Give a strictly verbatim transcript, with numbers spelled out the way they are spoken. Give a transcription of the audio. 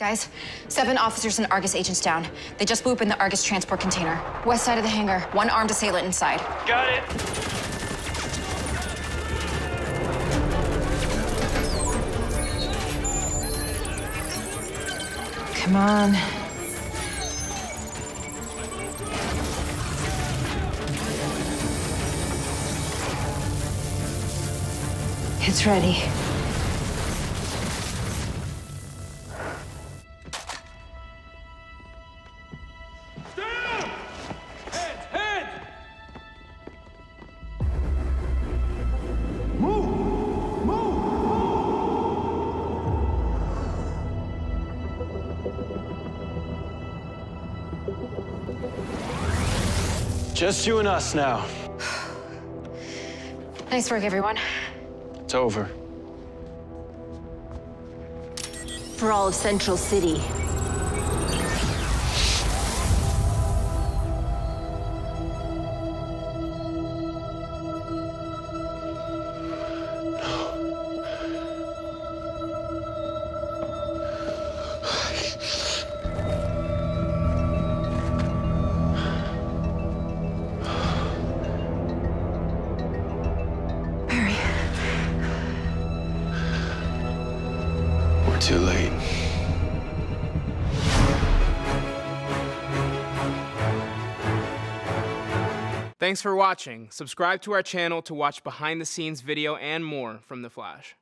Guys, seven officers and Argus agents down. They just blew up in the Argus transport container. West side of the hangar. One armed assailant inside. Got it. Come on. It's ready. Just you and us now. Nice work, everyone. It's over. For all of Central City. Too late. Thanks for watching. Subscribe to our channel to watch behind the scenes video and more from The Flash.